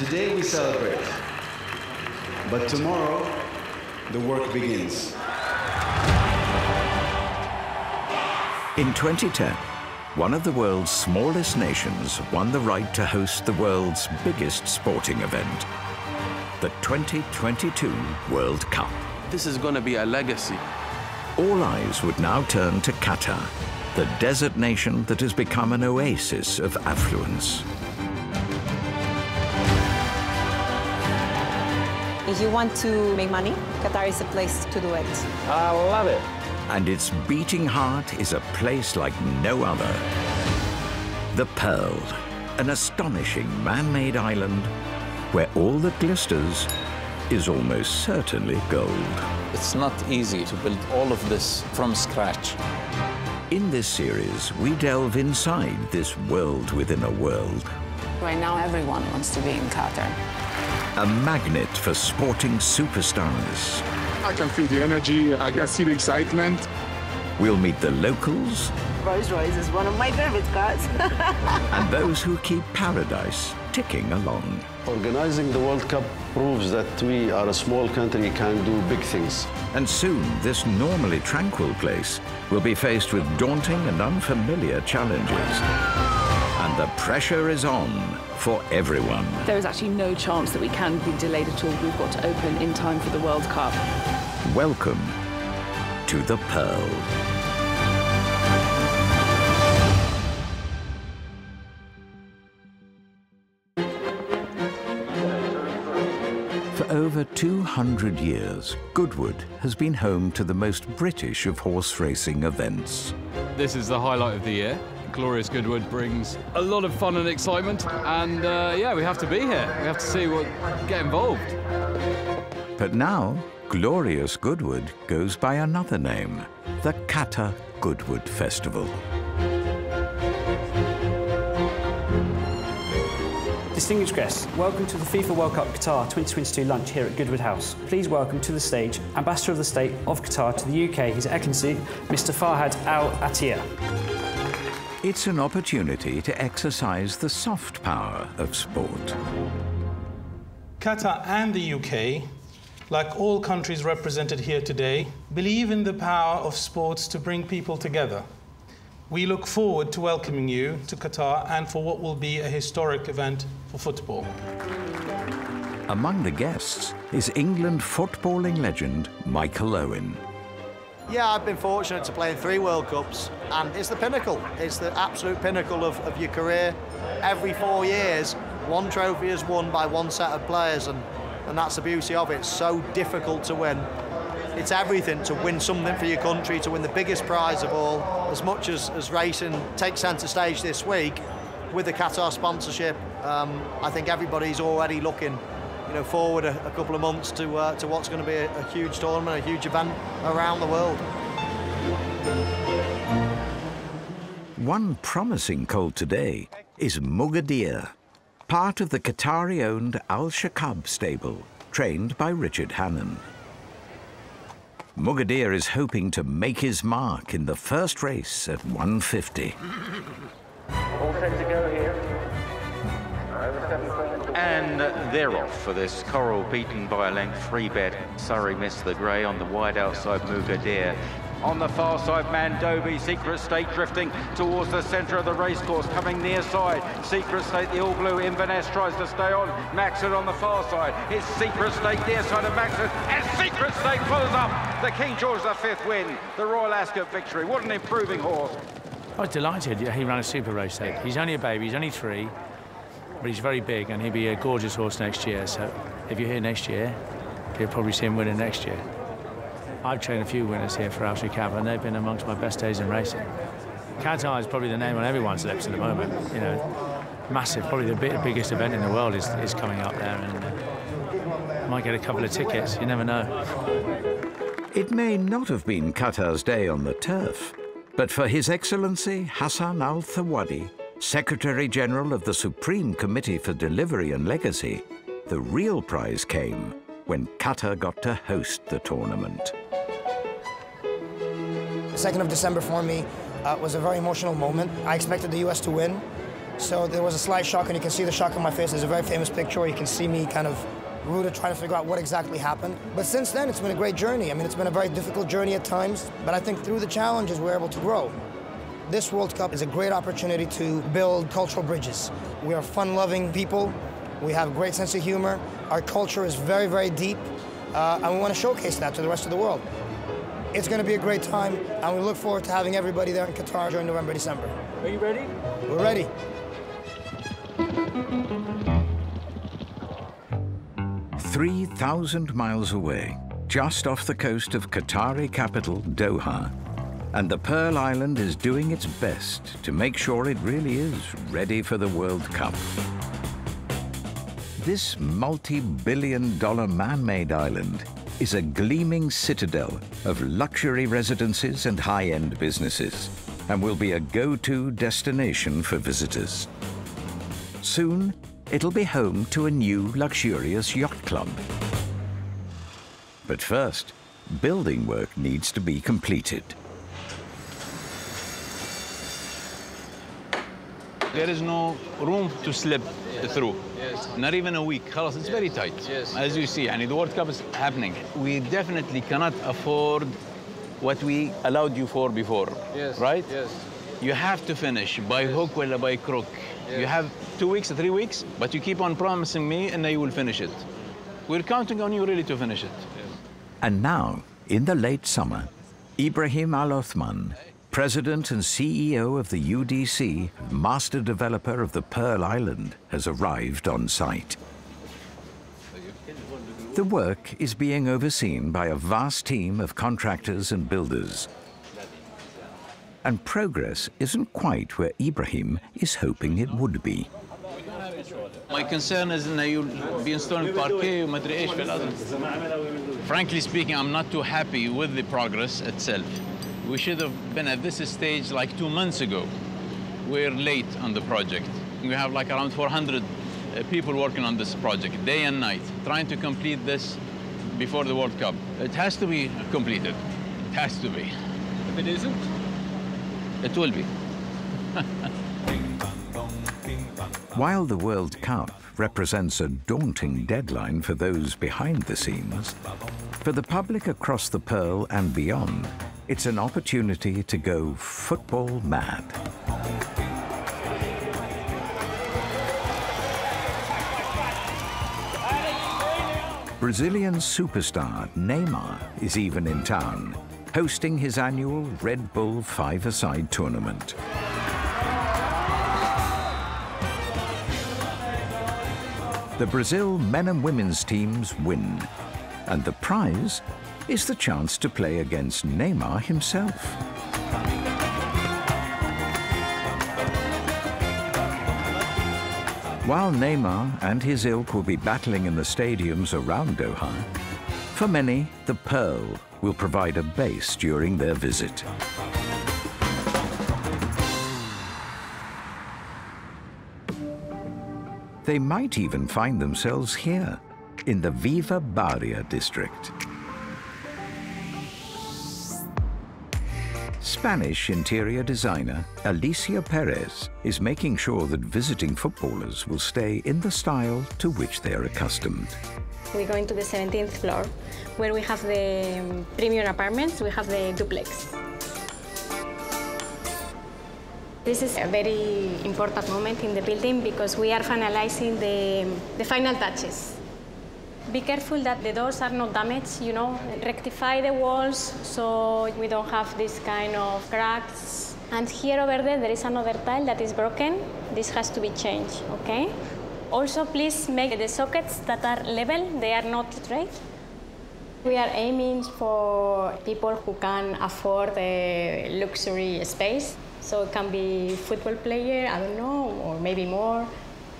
Today we celebrate, but tomorrow the work begins. In 2010, one of the world's smallest nations won the right to host the world's biggest sporting event, the 2022 World Cup. This is going to be a legacy. All eyes would now turn to Qatar, the desert nation that has become an oasis of affluence. If you want to make money, Qatar is a place to do it. I love it. And its beating heart is a place like no other. The Pearl, an astonishing man-made island where all that glisters is almost certainly gold. It's not easy to build all of this from scratch. In this series, we delve inside this world within a world. Right now, everyone wants to be in Qatar. A magnet for sporting superstars. I can feel the energy, I can see the excitement. We'll meet the locals. Rolls-Royce is one of my favorite cars. And those who keep paradise ticking along. Organizing the World Cup proves that we are a small country can do big things. And soon, this normally tranquil place will be faced with daunting and unfamiliar challenges. And the pressure is on for everyone. There is actually no chance that we can be delayed at all. We've got to open in time for the World Cup. Welcome to the Pearl. Over 200 years, Goodwood has been home to the most British of horse racing events. This is the highlight of the year. Glorious Goodwood brings a lot of fun and excitement, and yeah, we have to be here. We have to see what get involved. But now, Glorious Goodwood goes by another name, the Qatar Goodwood Festival. Distinguished guests, welcome to the FIFA World Cup Qatar 2022 lunch here at Goodwood House. Please welcome to the stage Ambassador of the State of Qatar to the UK, His Excellency Mr. Fahad Al Attiyah. It's an opportunity to exercise the soft power of sport. Qatar and the UK, like all countries represented here today, believe in the power of sports to bring people together. We look forward to welcoming you to Qatar and for what will be a historic event for football. Among the guests is England footballing legend Michael Owen. Yeah, I've been fortunate to play in 3 World Cups, and it's the pinnacle. It's the absolute pinnacle of your career. Every 4 years, one trophy is won by one set of players, and that's the beauty of it. It's so difficult to win. It's everything to win something for your country, to win the biggest prize of all. As much as racing takes centre stage this week, with the Qatar sponsorship, I think everybody's already looking, you know, forward a couple of months to what's going to be a huge tournament, a huge event around the world. One promising colt today is Mugadir, part of the Qatari-owned Al Shakab stable, trained by Richard Hannon. Mugadir is hoping to make his mark in the first race at 150. All set to go here. And they're off for this. Coral beaten by a length, 3-bet. Surrey missed the grey on the wide outside Mugadir. On the far side, Mandobi, Secret State drifting towards the centre of the racecourse, coming near side. Secret State, the all-blue, Inverness tries to stay on. Maxon on the far side. It's Secret State, near side of Maxon, and Secret State follows up. The King George V win, the Royal Ascot victory. What an improving horse. I was delighted he ran a super race there. He's only a baby, he's only 3, but he's very big, and he'll be a gorgeous horse next year. So if you're here next year, you'll probably see him winning next year. I've trained a few winners here for Al Shakab, and they've been amongst my best days in racing. Qatar is probably the name on everyone's lips at the moment. You know, massive, probably the biggest event in the world is coming up there, and might get a couple of tickets, you never know. It may not have been Qatar's day on the turf, but for His Excellency Hassan Al Thawadi, Secretary-General of the Supreme Committee for Delivery and Legacy, the real prize came when Qatar got to host the tournament. The 2nd of December for me was a very emotional moment. I expected the US to win, So there was a slight shock, and you can see the shock on my face. There's a very famous picture where you can see me kind of rooted, trying to figure out what exactly happened. But since then, it's been a great journey. I mean, it's been a very difficult journey at times, but I think through the challenges, we're able to grow. This World Cup is a great opportunity to build cultural bridges. We are fun-loving people. We have a great sense of humor. Our culture is very, very deep, and we want to showcase that to the rest of the world. It's going to be a great time, and we look forward to having everybody there in Qatar during November, December. Are you ready? We're ready. Mm-hmm. 3,000 miles away, just off the coast of Qatari capital, Doha, and the Pearl Island is doing its best to make sure it really is ready for the World Cup. This multi-billion-dollar man-made island is a gleaming citadel of luxury residences and high-end businesses, and will be a go-to destination for visitors. Soon, it'll be home to a new luxurious yacht club. But first, building work needs to be completed. There is no room to slip through. Yes. Not even a week. It's yes. Very tight. Yes. As you see, the World Cup is happening. We definitely cannot afford what we allowed you for before, yes. Right? Yes. You have to finish by yes. Hook or by crook. Yes. You have 2 weeks or 3 weeks, but you keep on promising me and I will finish it. We're counting on you really to finish it. Yes. And now, in the late summer, Ibrahim Al Othman, president and CEO of the UDC, master developer of the Pearl Island, has arrived on site. The work is being overseen by a vast team of contractors and builders. And progress isn't quite where Ibrahim is hoping it would be. My concern is that you'll be installing parquet and frankly speaking, I'm not too happy with the progress itself. We should have been at this stage like 2 months ago. We're late on the project. We have like around 400 people working on this project, day and night, trying to complete this before the World Cup. It has to be completed. It has to be. If it isn't? It will be. While the World Cup represents a daunting deadline for those behind the scenes, for the public across the Pearl and beyond, it's an opportunity to go football mad. Brazilian superstar Neymar is even in town, hosting his annual Red Bull five-a-side tournament. The Brazil men and women's teams win, and the prize is the chance to play against Neymar himself. While Neymar and his ilk will be battling in the stadiums around Doha, for many, the Pearl will provide a base during their visit. They might even find themselves here, in the Viva Bahria district. Spanish interior designer Alicia Perez is making sure that visiting footballers will stay in the style to which they are accustomed. We're going to the 17th floor, where we have the premium apartments, we have the duplex. This is a very important moment in the building because we are finalizing the final touches. Be careful that the doors are not damaged, you know, rectify the walls so we don't have this kind of cracks. And here over there is another tile that is broken. This has to be changed, okay? Also, please make the sockets that are level, they are not straight. We are aiming for people who can afford the luxury space. So it can be football player, I don't know, or maybe more.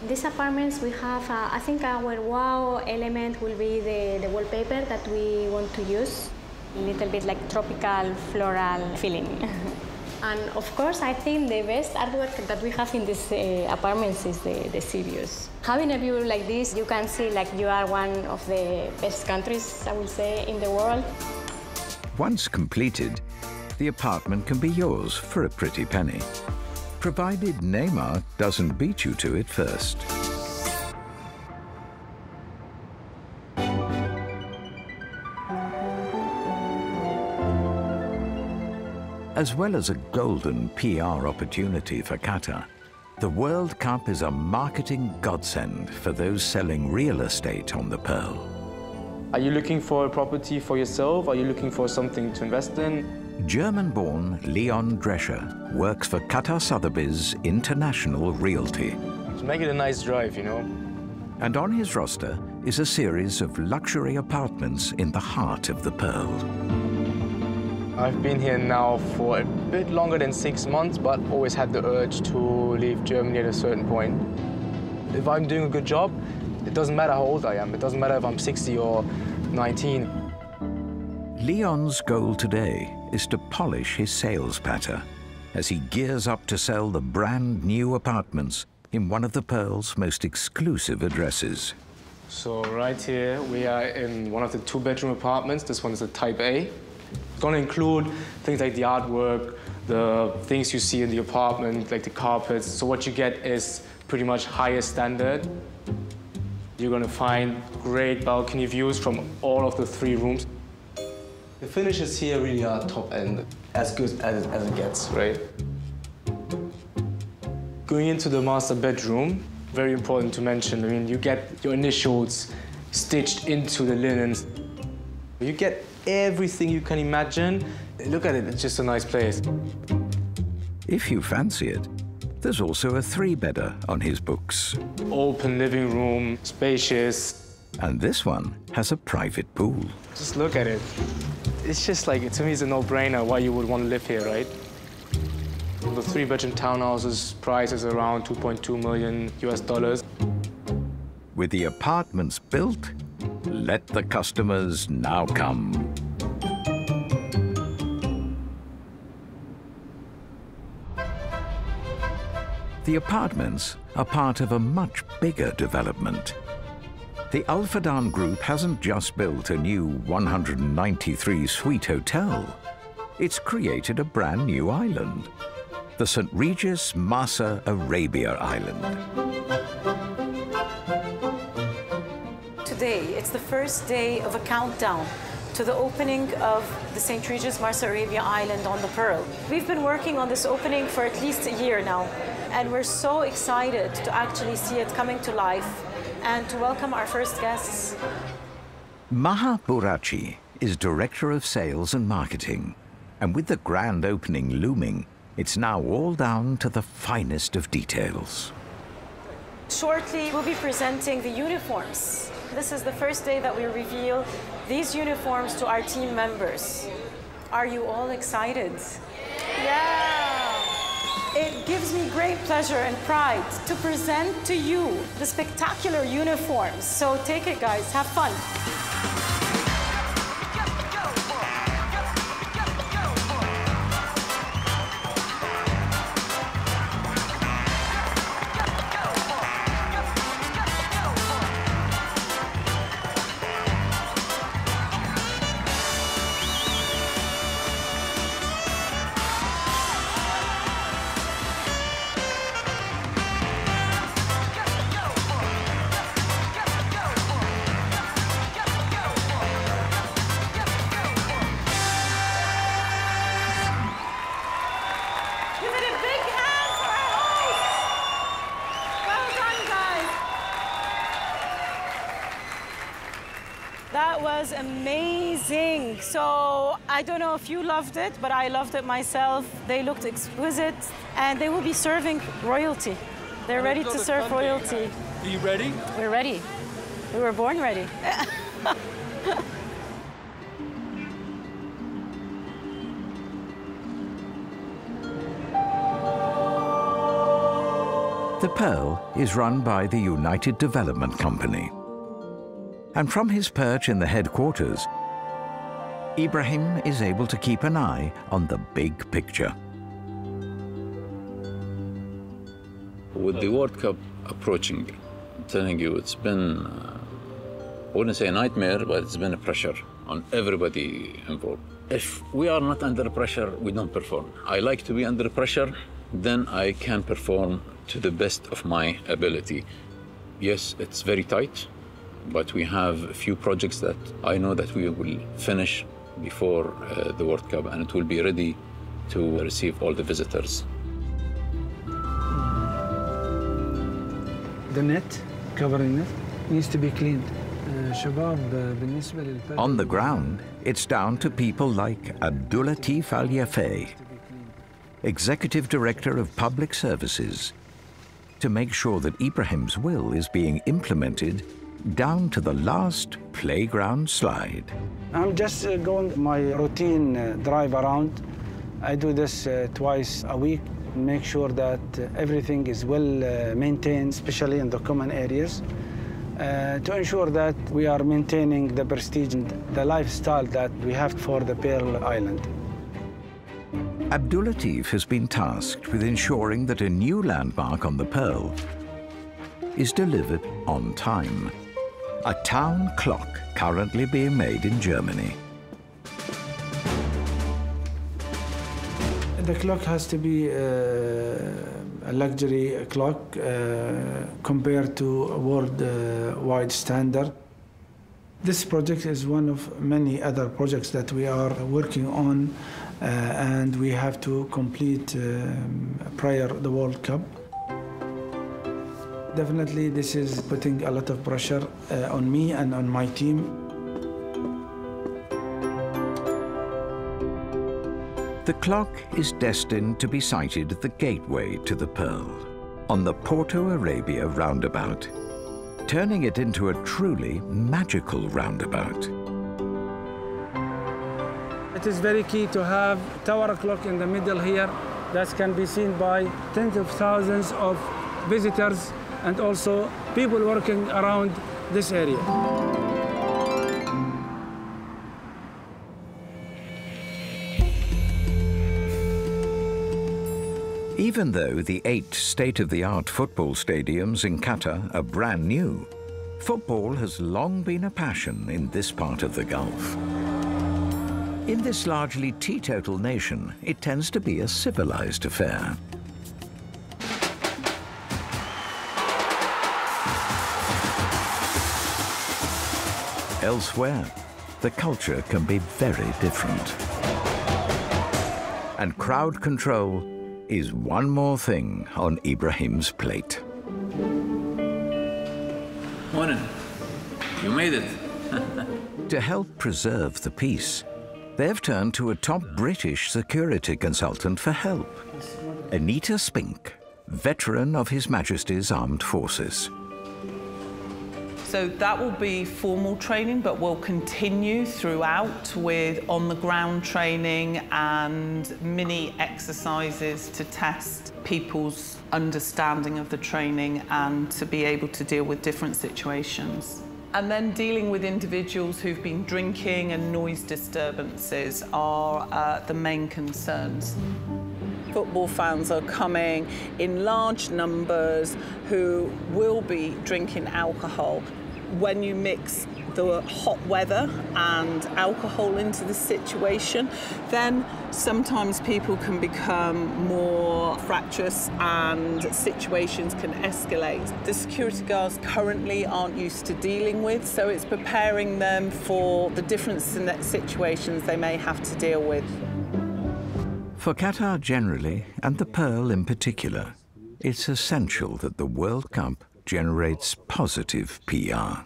In these apartments we have, I think our wow element will be the wallpaper that we want to use. A little bit like tropical, floral feeling. And of course, I think the best artwork that we have in these apartments is the sea views. Having a view like this, you can see like you are one of the best countries, I would say, in the world. Once completed, the apartment can be yours for a pretty penny. provided Neymar doesn't beat you to it first. As well as a golden PR opportunity for Qatar, the World Cup is a marketing godsend for those selling real estate on the Pearl. Are you looking for a property for yourself? Are you looking for something to invest in? German-born Leon Drescher works for Qatar Sotheby's International Realty. To make it a nice drive, you know. And on his roster is a series of luxury apartments in the heart of the Pearl. I've been here now for a bit longer than 6 months, but always had the urge to leave Germany at a certain point. If I'm doing a good job, it doesn't matter how old I am. It doesn't matter if I'm 60 or 19. Leon's goal today is to polish his sales patter as he gears up to sell the brand new apartments in one of the Pearl's most exclusive addresses. So right here, we are in one of the two-bedroom apartments. This one is a Type A. It's going to include things like the artwork, the things you see in the apartment, like the carpets. So what you get is pretty much higher standard. You're going to find great balcony views from all of the 3 rooms. The finishes here really are top end, as good as it gets, right? Going into the master bedroom, very important to mention, I mean, you get your initials stitched into the linens. You get everything you can imagine. Look at it, it's just a nice place. If you fancy it, there's also a 3-bedder on his books. Open living room, spacious. And this one has a private pool. Just look at it. It's just like, to me, it's a no-brainer why you would want to live here, right? The 3-bedroom townhouse's price is around $2.2 million. With the apartments built, let the customers now come. The apartments are part of a much bigger development. The Al Fadaan Group hasn't just built a new 193-suite hotel. It's created a brand new island, the St. Regis Marsa Arabia Island. Today, it's the first day of a countdown to the opening of the St. Regis Marsa Arabia Island on the Pearl. We've been working on this opening for at least a year now, and we're so excited to actually see it coming to life and to welcome our first guests. Maha Bourachi is Director of Sales and Marketing, and with the grand opening looming, it's now all down to the finest of details. Shortly, we'll be presenting the uniforms. This is the first day that we reveal these uniforms to our team members. Are you all excited? Yeah! It gives me great pleasure and pride to present to you the spectacular uniforms. So take it, guys. Have fun. Amazing. So I don't know if you loved it, but I loved it myself. They looked exquisite, and they will be serving royalty. They're ready to serve royalty. Are you ready? We're ready. We were born ready. The Pearl is run by the United Development Company. And from his perch in the headquarters, Ibrahim is able to keep an eye on the big picture. With the World Cup approaching, I'm telling you, it's been, I wouldn't say a nightmare, but it's been a pressure on everybody involved. If we are not under pressure, we don't perform. I like to be under pressure, then I can perform to the best of my ability. Yes, it's very tight, but we have a few projects that I know that we will finish before the World Cup, and it will be ready to receive all the visitors. The net, covering net, needs to be cleaned. On the ground, it's down to people like Abdulatif Al Yafei, Executive Director of Public Services, to make sure that Ibrahim's will is being implemented down to the last playground slide. I'm just going my routine drive around. I do this twice a week, make sure that everything is well maintained, especially in the common areas, to ensure that we are maintaining the prestige and the lifestyle that we have for the Pearl Island. Abdulatif has been tasked with ensuring that a new landmark on the Pearl is delivered on time. A town clock currently being made in Germany. The clock has to be a luxury clock compared to a worldwide standard. This project is one of many other projects that we are working on and we have to complete prior to the World Cup. Definitely this is putting a lot of pressure on me and on my team. The clock is destined to be sighted at the gateway to the Pearl, on the Porto Arabia roundabout, turning it into a truly magical roundabout. It is very key to have tower clock in the middle here that can be seen by tens of thousands of visitors and also people working around this area. Even though the 8 state-of-the-art football stadiums in Qatar are brand new, football has long been a passion in this part of the Gulf. In this largely teetotal nation, it tends to be a civilized affair. Elsewhere, the culture can be very different. And crowd control is one more thing on Ibrahim's plate. Morning. You made it. To help preserve the peace, they've turned to a top British security consultant for help, Anita Spink, veteran of His Majesty's Armed Forces. So that will be formal training, but we'll continue throughout with on-the-ground training and mini exercises to test people's understanding of the training and to be able to deal with different situations. And then dealing with individuals who've been drinking and noise disturbances are the main concerns. Football fans are coming in large numbers who will be drinking alcohol. When you mix the hot weather and alcohol into the situation, then sometimes people can become more fractious and situations can escalate. The security guards currently aren't used to dealing with, so it's preparing them for the different situations they may have to deal with. For Qatar generally, and the Pearl in particular, it's essential that the World Cup generates positive PR.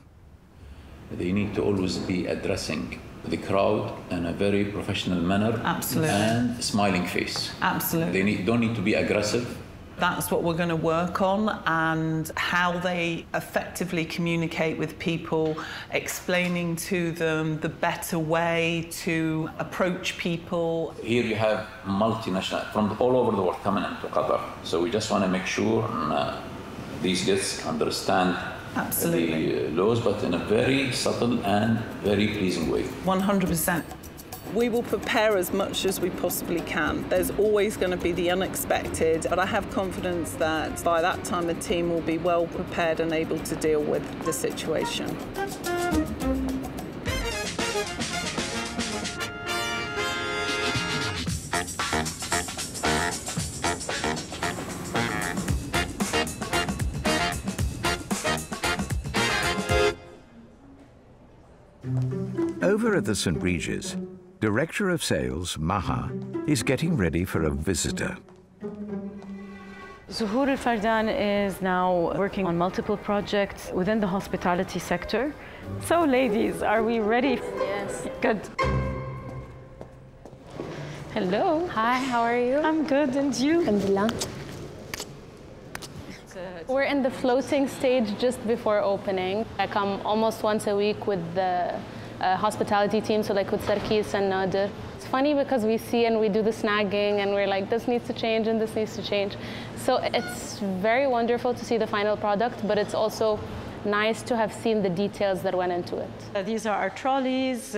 They need to always be addressing the crowd in a very professional manner. Absolutely. And smiling face. Absolutely. They don't need to be aggressive. That's what we're going to work on, and how they effectively communicate with people, explaining to them the better way to approach people. Here you have multinational from all over the world coming into Qatar, so we just want to make sure these kids understand. Absolutely. The laws, but in a very subtle and very pleasing way. 100%. We will prepare as much as we possibly can. There's always going to be the unexpected, but I have confidence that by that time the team will be well prepared and able to deal with the situation. Over at the St. Regis, Director of Sales, Maha, is getting ready for a visitor. Zuhur Al-Fardan is now working on multiple projects within the hospitality sector. So, ladies, are we ready? Yes. Good. Hello. Hi, how are you? I'm good, and you? Alhamdulillah. We're in the floating stage just before opening. I come almost once a week with the hospitality team, so like with Sarkis and Nadir. It's funny because we see and we do the snagging and we're like, this needs to change and this needs to change. So it's very wonderful to see the final product, but it's also nice to have seen the details that went into it. These are our trolleys,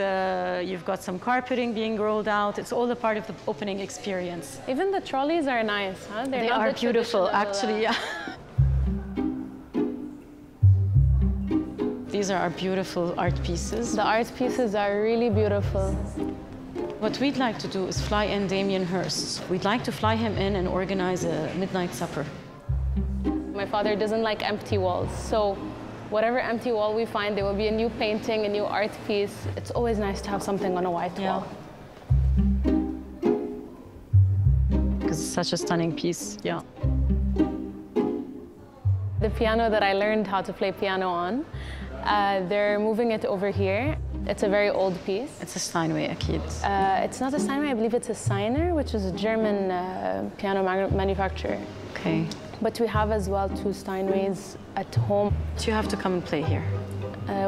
you've got some carpeting being rolled out. It's all a part of the opening experience. Even the trolleys are nice, huh? They are beautiful, actually, yeah. These are our beautiful art pieces. The art pieces are really beautiful. What we'd like to do is fly in Damien Hirst. We'd like to fly him in and organize a midnight supper. My father doesn't like empty walls, so whatever empty wall we find, there will be a new painting, a new art piece. It's always nice to have something on a white wall. Because it's such a stunning piece, yeah. The piano that I learned how to play piano on, they're moving it over here. It's a very old piece. It's a Steinway, akid. It's not a Steinway, I believe it's a Seiner, which is a German piano manufacturer. Okay. But we have as well two Steinways at home. So you have to come and play here?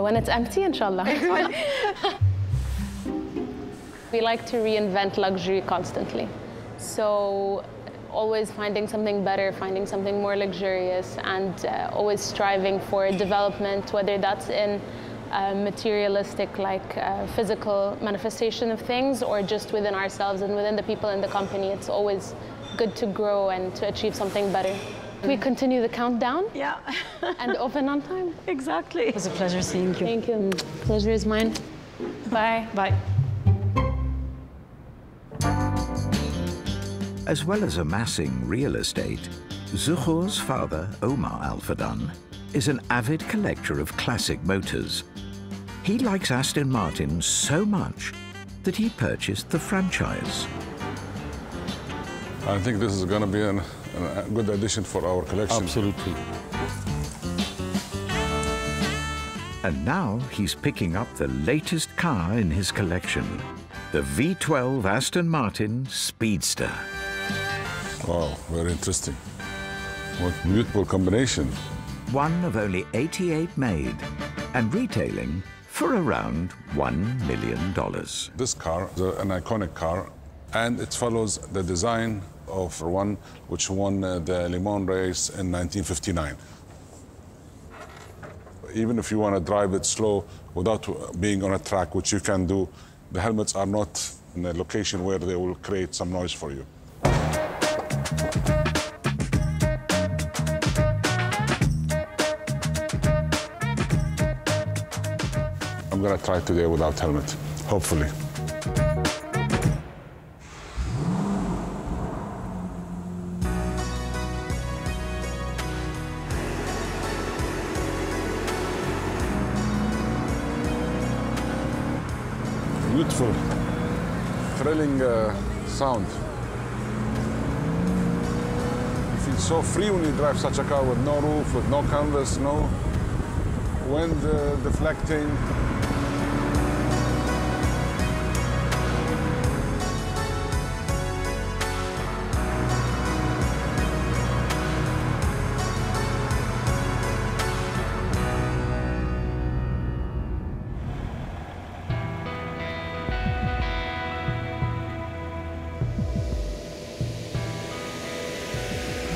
When it's empty, inshallah. We like to reinvent luxury constantly. So always finding something better, finding something more luxurious, and always striving for development, whether that's in materialistic, like physical manifestation of things, or just within ourselves and within the people in the company. It's always good to grow and to achieve something better. We continue the countdown, yeah, and open on time. Exactly. It was a pleasure seeing you. Thank you. Pleasure is mine. Bye. Bye. As well as amassing real estate, Zuhur's father, Omar Al-Fardan, is an avid collector of classic motors. He likes Aston Martin so much that he purchased the franchise. I think this is going to be a good addition for our collection. Absolutely. And now he's picking up the latest car in his collection, the V12 Aston Martin Speedster. Wow, very interesting. What a beautiful combination. One of only 88 made and retailing for around $1 million. This car is an iconic car, and it follows the design of one which won the Le Mans race in 1959. Even if you want to drive it slow without being on a track, which you can do, the helmets are not in a location where they will create some noise for you. I'm going to try today without helmet, hopefully. Beautiful, thrilling sound. You feel so free when you drive such a car with no roof, with no canvas, no wind deflecting.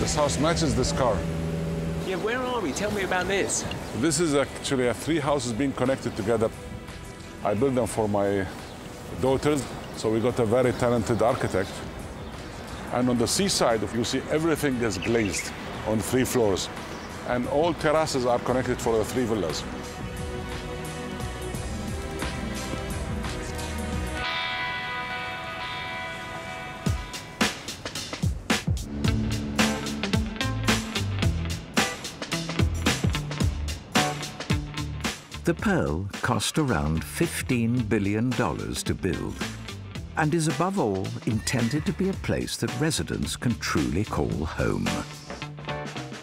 This house matches this car. Yeah, where are we? Tell me about this. This is actually three houses being connected together. I built them for my daughters, so we got a very talented architect. And on the seaside, you see everything is glazed on three floors. And all terraces are connected for the three villas. The Pearl cost around $15 billion to build and is above all intended to be a place that residents can truly call home.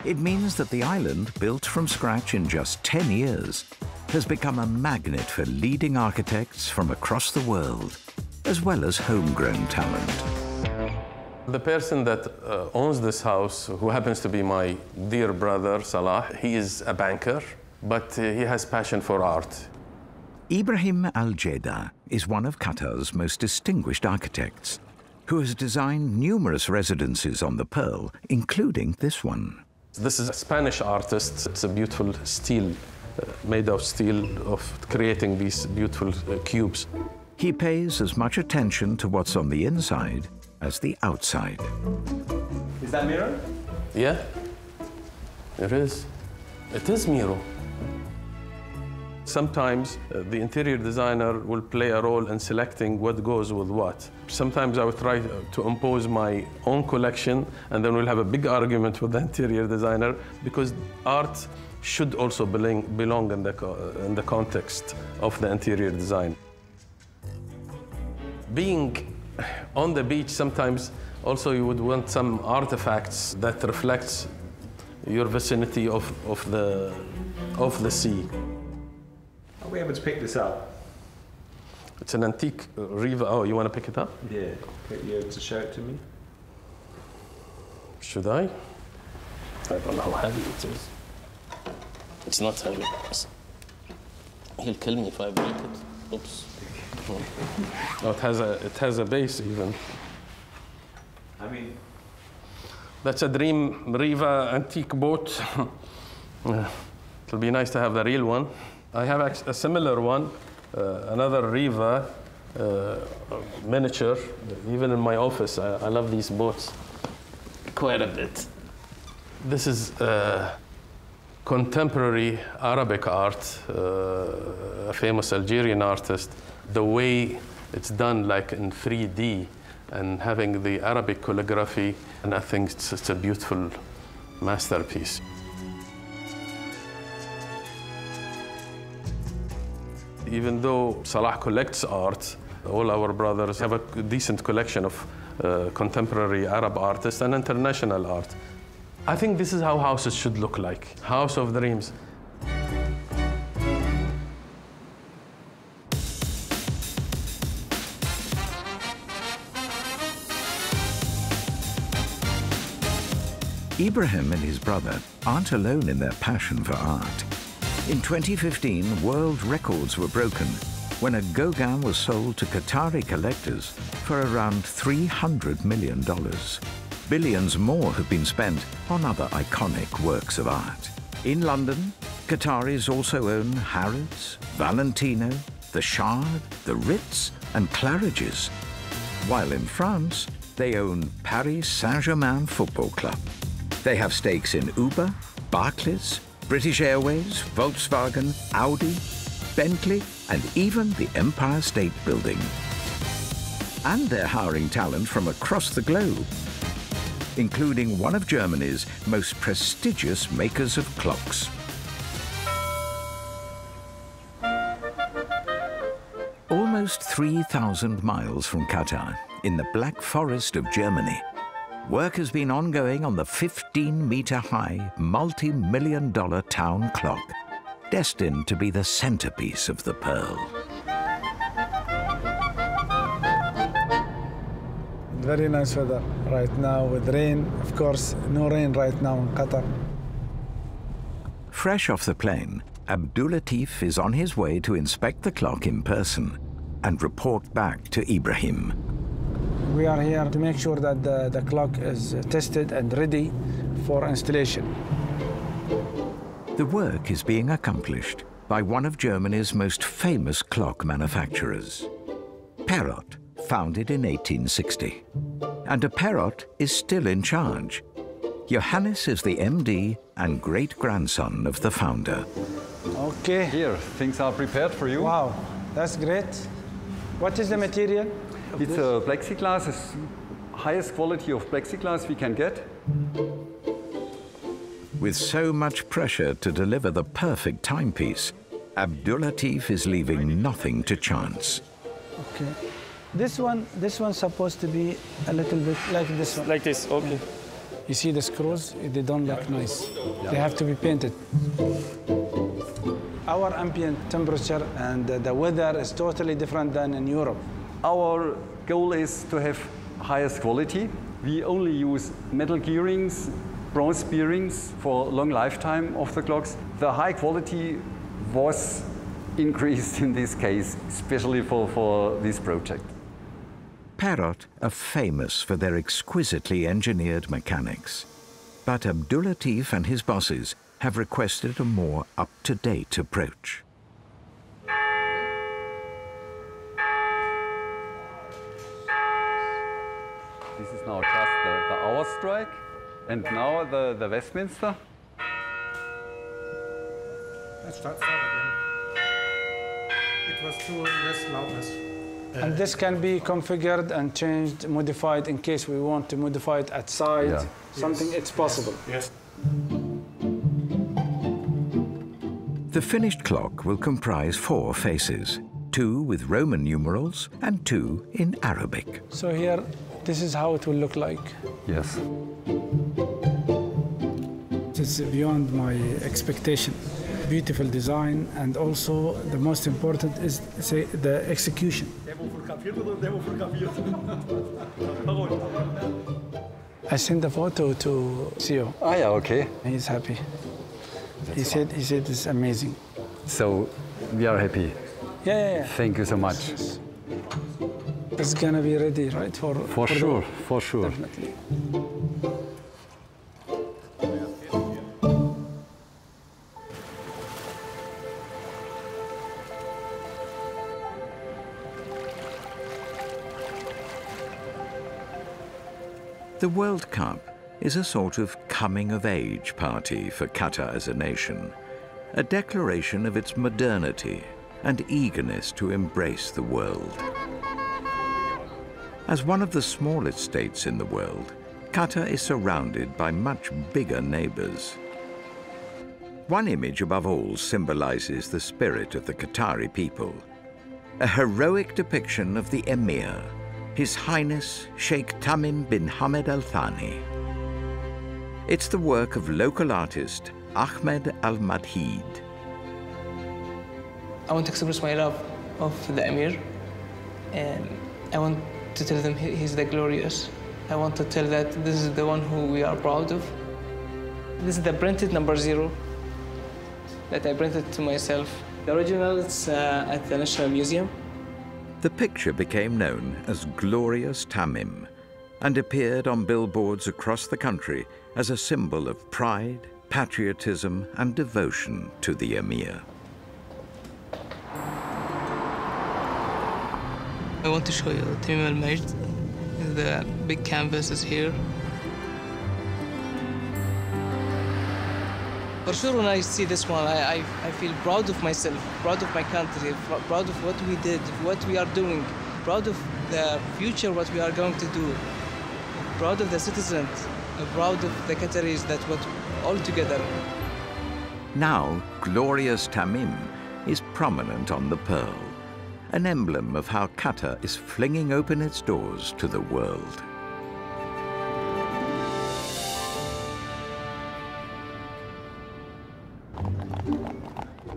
It means that the island, built from scratch in just 10 years, has become a magnet for leading architects from across the world, as well as homegrown talent. The person that owns this house, who happens to be my dear brother, Salah, he is a banker, but he has passion for art. Ibrahim Al Jeda is one of Qatar's most distinguished architects, who has designed numerous residences on the Pearl, including this one. This is a Spanish artist. It's a beautiful steel, made of steel, of creating these beautiful cubes. He pays as much attention to what's on the inside as the outside. Is that mirror? Yeah, it is. It is mirror. Sometimes the interior designer will play a role in selecting what goes with what. Sometimes I would try to impose my own collection, and then we'll have a big argument with the interior designer, because art should also belong in the context of the interior design. Being on the beach, sometimes also you would want some artifacts that reflects your vicinity of the sea. Are we able to pick this up? It's an antique Riva. Oh, you want to pick it up? Yeah. Are you able to show it to me? Should I? I don't know how heavy it is. It's not heavy. He'll kill me if I break it. Oops. Oh, it has a base even. I mean, that's a dream Riva antique boat. It'll be nice to have the real one. I have a similar one, another Riva miniature, even in my office. I love these boats quite a bit. This is contemporary Arabic art, a famous Algerian artist. The way it's done, like in 3D, and having the Arabic calligraphy, and I think it's a beautiful masterpiece. Even though Salah collects art, all our brothers have a decent collection of contemporary Arab artists and international art. I think this is how houses should look like. House of Dreams. Ibrahim and his brother aren't alone in their passion for art. In 2015, world records were broken when a Gauguin was sold to Qatari collectors for around $300 million. Billions more have been spent on other iconic works of art. In London, Qataris also own Harrods, Valentino, the Shard, the Ritz, and Claridge's. While in France, they own Paris Saint-Germain Football Club. They have stakes in Uber, Barclays, British Airways, Volkswagen, Audi, Bentley, and even the Empire State Building. And they're hiring talent from across the globe, including one of Germany's most prestigious makers of clocks. Almost 3,000 miles from Qatar, in the Black Forest of Germany, work has been ongoing on the 15-meter-high, multi-million-dollar town clock, destined to be the centerpiece of the Pearl. Very nice weather right now with rain. Of course, no rain right now in Qatar. Fresh off the plane, Abdulatif is on his way to inspect the clock in person and report back to Ibrahim. We are here to make sure that the clock is tested and ready for installation. The work is being accomplished by one of Germany's most famous clock manufacturers, Perrott, founded in 1860. And a Perrott is still in charge. Johannes is the MD and great-grandson of the founder. Okay. Here, things are prepared for you. Wow, that's great. What is the material? It's a plexiglass, it's highest quality of plexiglass we can get. With so much pressure to deliver the perfect timepiece, Abdul Latif is leaving nothing to chance. Okay. This one's supposed to be a little bit like this one. Like this, okay. Yeah. You see the screws, they don't look nice. They have to be painted. Our ambient temperature and the weather is totally different than in Europe. Our goal is to have highest quality. We only use metal gearings, bronze bearings for long lifetime of the clocks. The high quality was increased in this case, especially for this project. Parrot are famous for their exquisitely engineered mechanics. But Abdul Latif and his bosses have requested a more up-to-date approach. This is now just the hour strike, and now the Westminster. Let's start again. It was too less loudness. And this can be configured and changed, modified in case we want to modify it at side. Yeah. Something, yes. It's possible. Yes. The finished clock will comprise 4 faces, 2 with Roman numerals and 2 in Arabic. So here, this is how it will look like. Yes. It's beyond my expectation. Beautiful design, and also the most important is, say, the execution. I sent the photo to CEO. Oh yeah, okay. He's happy. He said it's amazing. So we are happy. Yeah, yeah, yeah. Thank you so much. It's gonna be ready, right? For sure. Definitely. The World Cup is a sort of coming-of-age party for Qatar as a nation, a declaration of its modernity and eagerness to embrace the world. As one of the smallest states in the world, Qatar is surrounded by much bigger neighbors. One image above all symbolizes the spirit of the Qatari people, a heroic depiction of the Emir, His Highness Sheikh Tamim bin Hamad Al Thani. It's the work of local artist Ahmed Al Madhid. I want to express my love of the Emir, and I want to tell them he's the glorious. I want to tell that this is the one who we are proud of. This is the printed number 0 that I printed to myself. The original is at the National Museum. The picture became known as Glorious Tamim and appeared on billboards across the country as a symbol of pride, patriotism, and devotion to the Emir. I want to show you Tamim al-Majd. The big canvas is here. For sure, when I see this one, I feel proud of myself, proud of my country, proud of what we did, what we are doing, proud of the future, what we are going to do, proud of the citizens, proud of the Qataris, that what all together. Now, Glorious Tamim is prominent on the Pearl, an emblem of how Qatar is flinging open its doors to the world.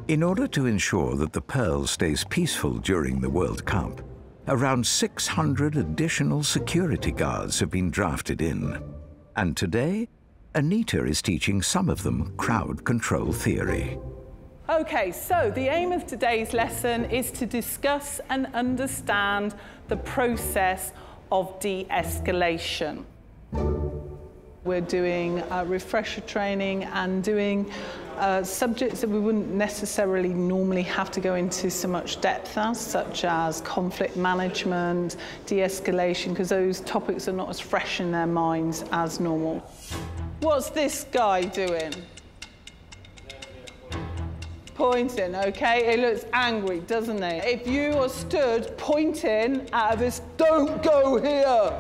In order to ensure that the Pearl stays peaceful during the World Cup, around 600 additional security guards have been drafted in. And today, Anita is teaching some of them crowd control theory. Okay, so the aim of today's lesson is to discuss and understand the process of de-escalation. We're doing refresher training and doing subjects that we wouldn't necessarily normally have to go into so much depth as, such as conflict management, de-escalation, because those topics are not as fresh in their minds as normal. What's this guy doing? Pointing, okay? He looks angry, doesn't he? If you are stood pointing at this, don't go here!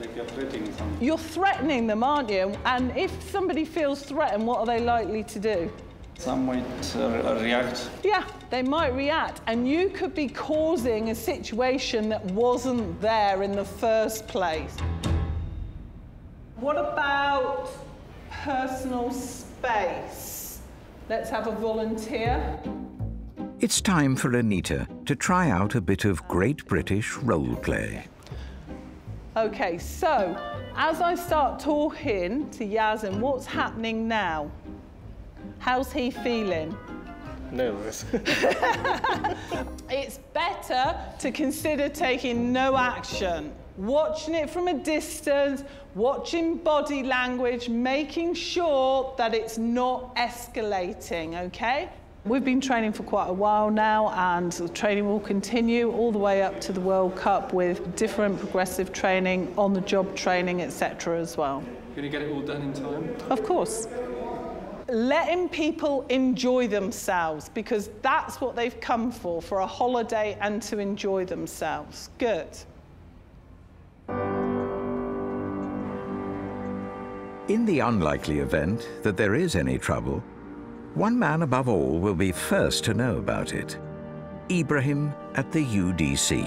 Like you're threatening someone. You're threatening them, aren't you? And if somebody feels threatened, what are they likely to do? Some might react. Yeah, they might react. And you could be causing a situation that wasn't there in the first place. What about personal space? Let's have a volunteer. It's time for Anita to try out a bit of Great British role play. OK, so as I start talking to Yasin, what's happening now? How's he feeling? Nervous. It's better to consider taking no action. Watching it from a distance, watching body language, making sure that it's not escalating, OK? We've been training for quite a while now, and the training will continue all the way up to the World Cup with different progressive training, on-the-job training, etc. as well. You're going to get it all done in time? Of course. Letting people enjoy themselves, because that's what they've come for a holiday and to enjoy themselves. Good. In the unlikely event that there is any trouble, one man above all will be first to know about it, Ibrahim at the UDC.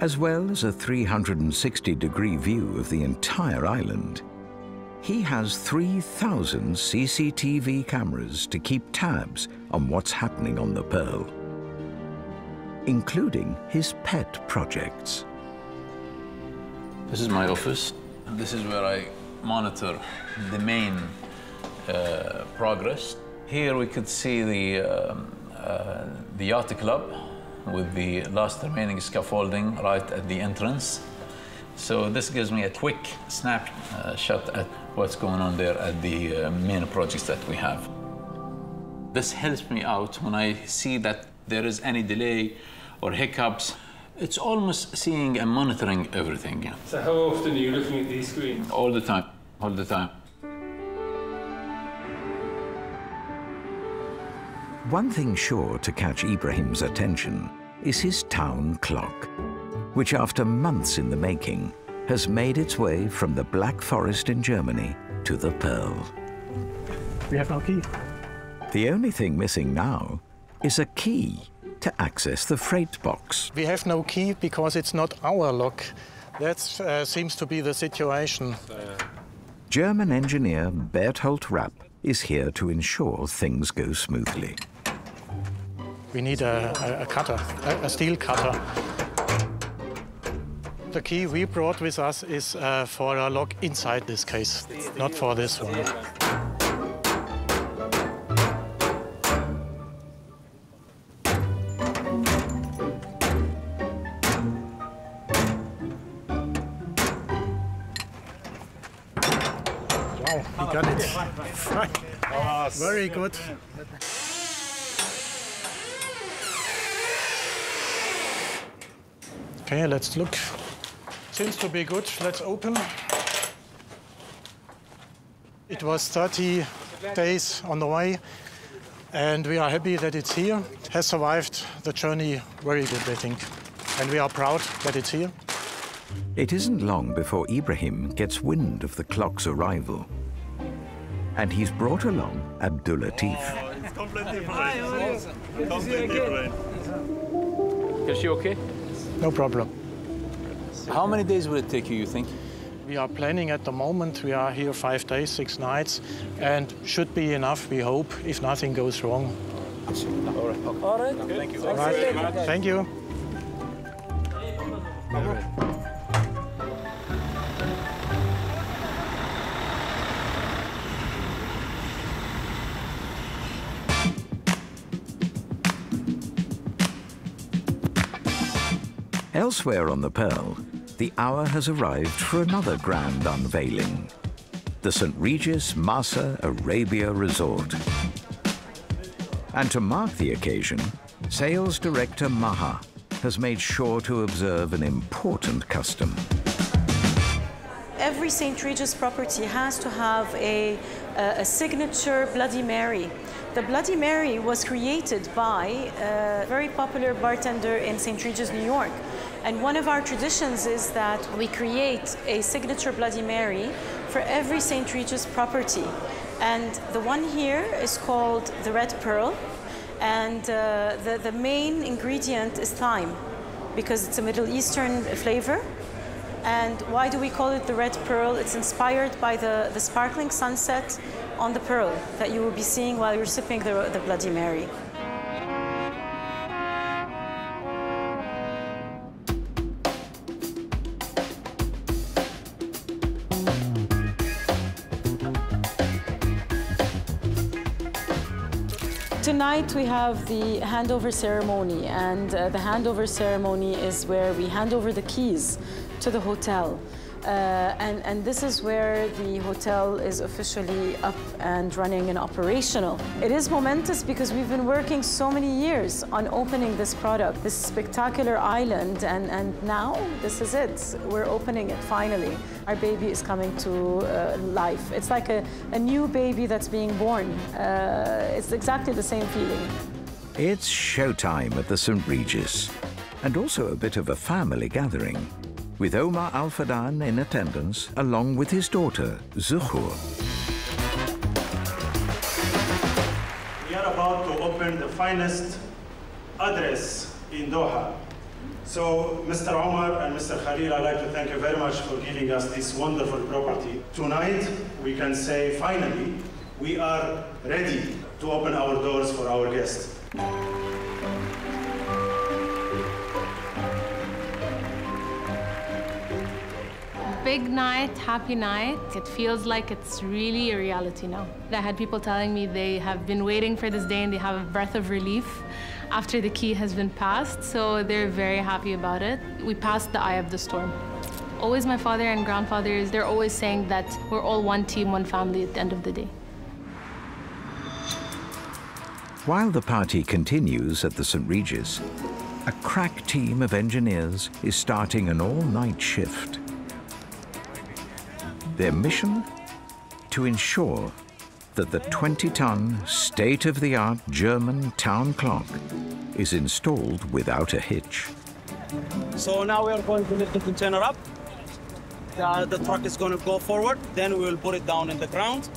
As well as a 360-degree view of the entire island, he has 3,000 CCTV cameras to keep tabs on what's happening on the Pearl, including his pet projects. This is my office. This is where I monitor the main progress. Here we could see the yacht club with the last remaining scaffolding right at the entrance. So this gives me a quick snapshot at what's going on there at the main projects that we have. This helps me out when I see that there is any delay or hiccups. It's almost seeing and monitoring everything. Yeah. So how often are you looking at these screens? All the time, all the time. One thing sure to catch Ibrahim's attention is his town clock, which after months in the making has made its way from the Black Forest in Germany to the Pearl. We have no key. The only thing missing now is a key to access the freight box. We have no key because it's not our lock. That seems to be the situation. German engineer Berthold Rapp is here to ensure things go smoothly. We need a cutter, a steel cutter. The key we brought with us is for a lock inside this case, not for this one. Very good. Okay, let's look. Seems to be good. Let's open. It was 30 days on the way, and we are happy that it's here. It has survived the journey very good, I think. And we are proud that it's here. It isn't long before Ibrahim gets wind of the clock's arrival. And he's brought along Abdulatif. Oh, it's completely different. Awesome. Completely different. Is she okay? No problem. How many days will it take you think? We are planning at the moment. We are here 5 days, 6 nights, and should be enough, we hope, if nothing goes wrong. All right. All right. Okay. Thank you. All right. Thank you. Elsewhere on the Pearl, the hour has arrived for another grand unveiling, the St. Regis Marsa Arabia Resort. And to mark the occasion, sales director Maha has made sure to observe an important custom. Every St. Regis property has to have a signature Bloody Mary. The Bloody Mary was created by a very popular bartender in St. Regis, New York. And one of our traditions is that we create a signature Bloody Mary for every St. Regis property. And the one here is called the red pearl. And the main ingredient is thyme, because it's a Middle Eastern flavor. And why do we call it the red pearl? It's inspired by the sparkling sunset on the pearl that you will be seeing while you're sipping the Bloody Mary. Tonight we have the handover ceremony, and the handover ceremony is where we hand over the keys to the hotel. And this is where the hotel is officially up and running and operational. It is momentous because we've been working so many years on opening this product, this spectacular island, and now this is it. We're opening it finally. Our baby is coming to life. It's like a new baby that's being born. It's exactly the same feeling. It's showtime at the St. Regis, and also a bit of a family gathering, with Omar Al Fadhan in attendance, along with his daughter, Zuhur. We are about to open the finest address in Doha. So, Mr. Omar and Mr. Khalil, I'd like to thank you very much for giving us this wonderful property. Tonight, we can say, finally, we are ready to open our doors for our guests. Big night, happy night. It feels like it's really a reality now. I had people telling me they have been waiting for this day and they have a breath of relief after the key has been passed, so they're very happy about it. We passed the eye of the storm. Always my father and grandfathers, they're always saying that we're all one team, one family at the end of the day. While the party continues at the St. Regis, a crack team of engineers is starting an all-night shift. Their mission? To ensure that the 20-ton, state-of-the-art German town clock is installed without a hitch. So now we are going to lift the container up. The truck is going to go forward, then we will put it down in the ground.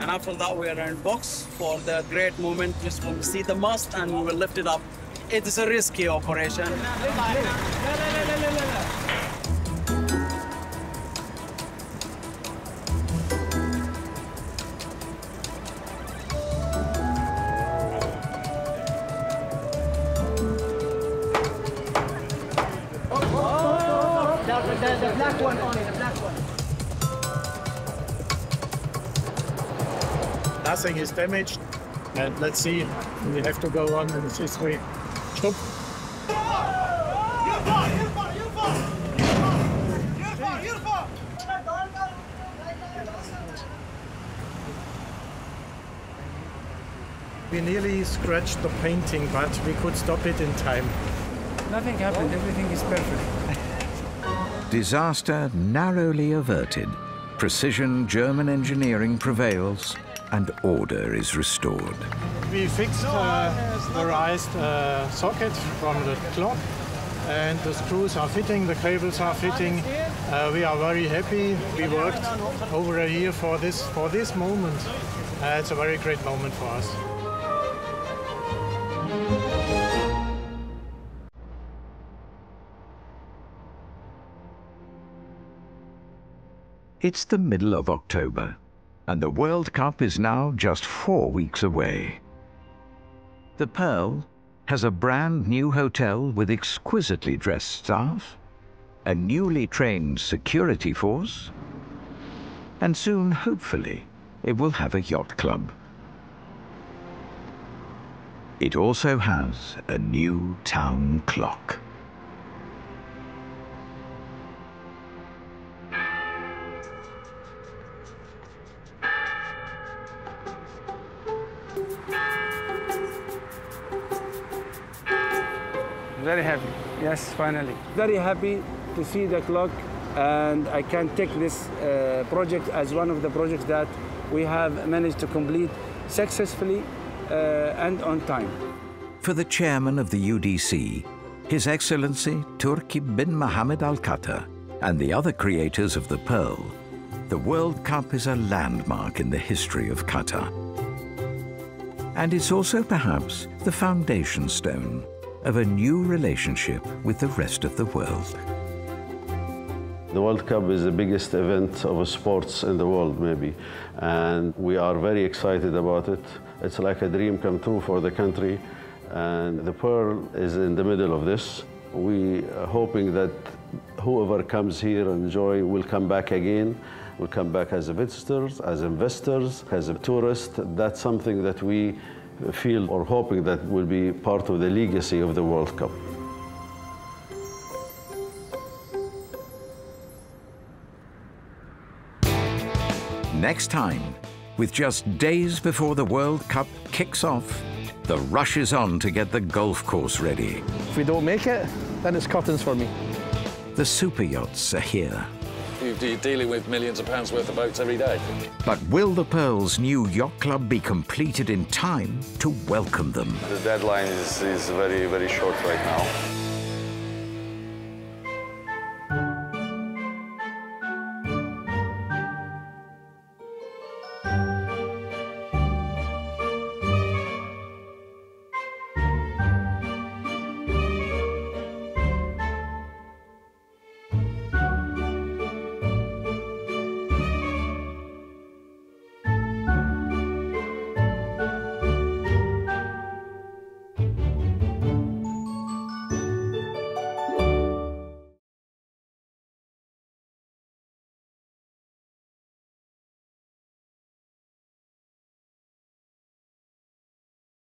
And after that, we are in box for the great moment. Just when we see the mast and we will lift it up. It is a risky operation. The black one on it, the black one. Nothing is damaged. And let's see, we have to go on in this way. Stop. We nearly scratched the painting, but we could stop it in time. Nothing happened, everything is perfect. Disaster narrowly averted. Precision German engineering prevails and order is restored. We fixed the raised socket from the clock, and the screws are fitting, the cables are fitting. We are very happy. We worked over a year for this moment. It's a very great moment for us. It's the middle of October, and the World Cup is now just 4 weeks away. The Pearl has a brand new hotel with exquisitely dressed staff, a newly trained security force, and soon, hopefully, it will have a yacht club. It also has a new town clock. Very happy, yes, finally. Very happy to see the clock, and I can take this project as one of the projects that we have managed to complete successfully and on time. For the chairman of the UDC, His Excellency Turki bin Mohammed Al Qatar, and the other creators of the Pearl, the World Cup is a landmark in the history of Qatar. And it's also perhaps the foundation stone of a new relationship with the rest of the world. The World Cup is the biggest event of sports in the world, maybe, and we are very excited about it. It's like a dream come true for the country, and the Pearl is in the middle of this. We are hoping that whoever comes here and enjoy will come back again, will come back as visitors, as investors, as a tourist. That's something that we feel or hoping that will be part of the legacy of the World Cup. Next time, with just days before the World Cup kicks off, the rush is on to get the golf course ready. If we don't make it, then it's curtains for me. The super yachts are here. You're dealing with millions of pounds worth of boats every day. But will the Pearl's new yacht club be completed in time to welcome them? The deadline is very, very short right now.